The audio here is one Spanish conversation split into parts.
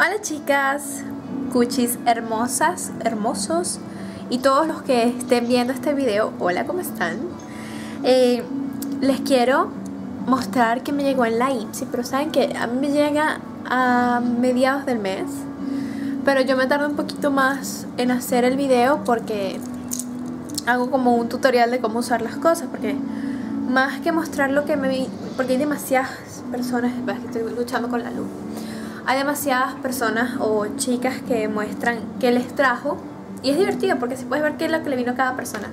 Hola chicas, cuchis hermosas, hermosos y todos los que estén viendo este video. Hola, ¿cómo están? Les quiero mostrar que me llegó en la Ipsy, pero saben que a mí me llega a mediados del mes, pero yo me tardo un poquito más en hacer el video porque hago como un tutorial de cómo usar las cosas, porque más que mostrar lo que porque hay demasiadas personas, estoy luchando con la luz, hay demasiadas personas o chicas que muestran que les trajo, y es divertido porque se puede ver qué es lo que le vino a cada persona,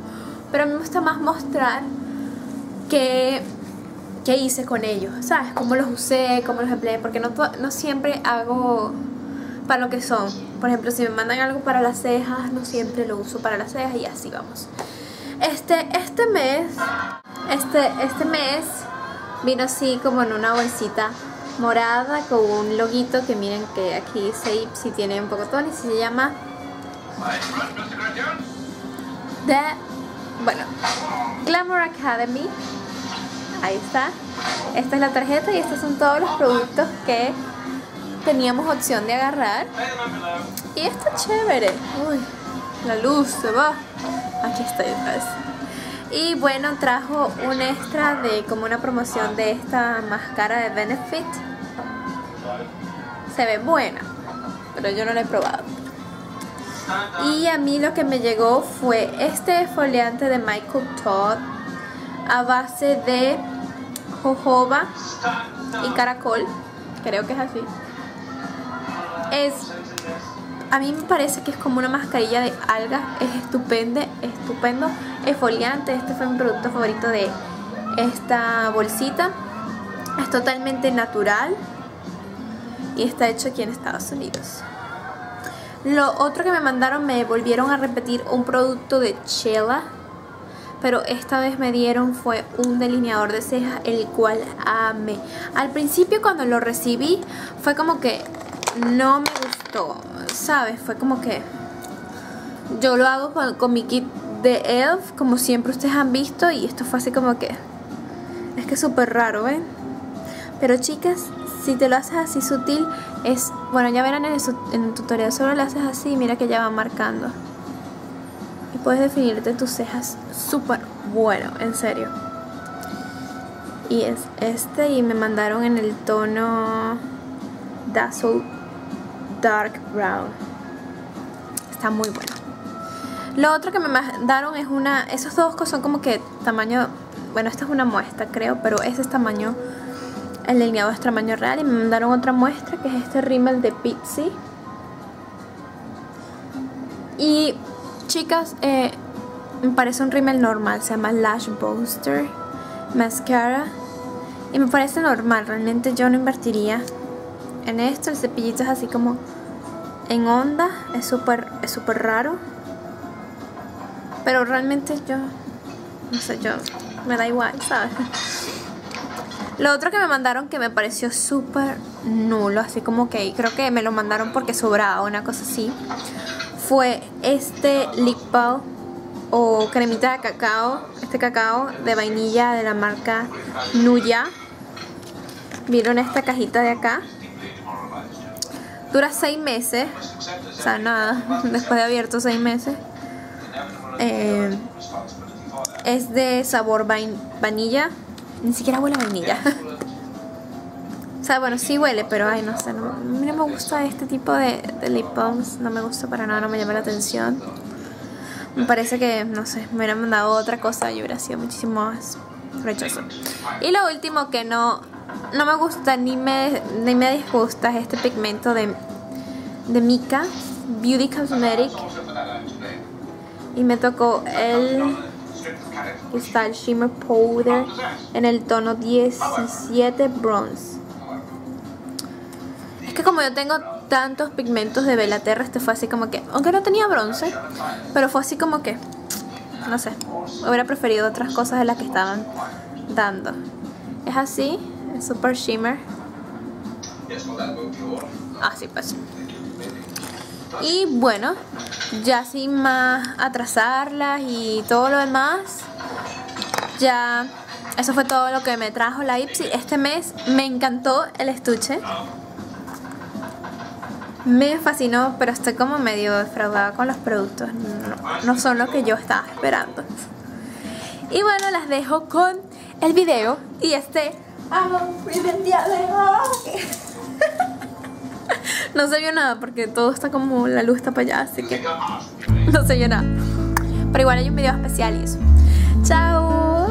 pero a mí me gusta más mostrar qué hice con ellos, ¿sabes? Cómo los usé, cómo los empleé, porque no siempre hago para lo que son. Por ejemplo, si me mandan algo para las cejas, no siempre lo uso para las cejas y así vamos. Este mes vino así como en una bolsita morada con un loguito que miren que aquí dice Ipsy, tiene un pocotón y se llama Glamour Academy. Ahí está, esta es la tarjeta y estos son todos los productos que teníamos opción de agarrar. Y esto es chévere. Uy, la luz se va. Aquí está detrás. Y bueno, trajo un extra de como una promoción de esta máscara de Benefit. Se ve buena, pero yo no la he probado. Y a mí lo que me llegó fue este exfoliante de Michael Todd a base de jojoba y caracol, creo que es así. A mí me parece que es como una mascarilla de algas, es estupendo exfoliante. Este fue mi producto favorito de esta bolsita. Es totalmente natural y está hecho aquí en Estados Unidos. Lo otro que me mandaron, me volvieron a repetir un producto de Chela, pero esta vez me dieron fue un delineador de cejas, el cual amé. Al principio cuando lo recibí fue como que no me gustó, ¿sabes? Fue como que yo lo hago con mi kit de ELF, como siempre ustedes han visto, y esto fue así como que es que súper raro, ¿ven? Pero chicas, si te lo haces así sutil, es bueno, ya verán en el tutorial, solo lo haces así, mira que ya va marcando y puedes definirte tus cejas súper bueno, en serio. Y es este, y me mandaron en el tono Dazzle Dark Brown. Está muy bueno. Lo otro que me mandaron es una, esos dos son como que tamaño, bueno, esta es una muestra creo, pero este es tamaño, el delineado es tamaño real, y me mandaron otra muestra que es este rímel de Pixie. Y chicas, me parece un rímel normal, se llama Lash Booster Mascara y me parece normal, realmente yo no invertiría en esto. El cepillito es así como en onda, es súper raro, pero realmente yo no sé, yo me da igual, ¿sabes? Lo otro que me mandaron que me pareció súper nulo, así como que creo que me lo mandaron porque sobraba una cosa así, fue este lip balm o cremita de cacao, este cacao de vainilla de la marca Nuya. Vieron esta cajita de acá. Dura 6 meses, o sea, nada, después de abierto 6 meses. Es de sabor vainilla, ni siquiera huele a vainilla. O sea, bueno, sí huele, pero ay, no sé, no me gusta este tipo de lip balms, no me gusta para nada, no me llama la atención. Me parece que, no sé, me hubieran mandado otra cosa y hubiera sido muchísimo más rechazo. Y lo último que no me gusta ni me disgusta es este pigmento de Mika Beauty Cosmetic, y me tocó el Cristal Shimmer Powder en el tono 17 Bronze. Es que como yo tengo tantos pigmentos de Belaterra, este fue así como que, aunque no tenía bronce, pero fue así como que no sé, hubiera preferido otras cosas de las que estaban dando. Es así, super shimmer, así pues. Y bueno, ya sin más atrasarlas y todo lo demás, ya eso fue todo lo que me trajo la Ipsy este mes. Me encantó el estuche, Me fascinó, pero estoy como medio defraudada con los productos. No son lo que yo estaba esperando. Y bueno, las dejo con el video y no se vio nada porque todo está como, la luz está para allá, así que no se vio nada. Pero igual hay un video especial y eso. Chao.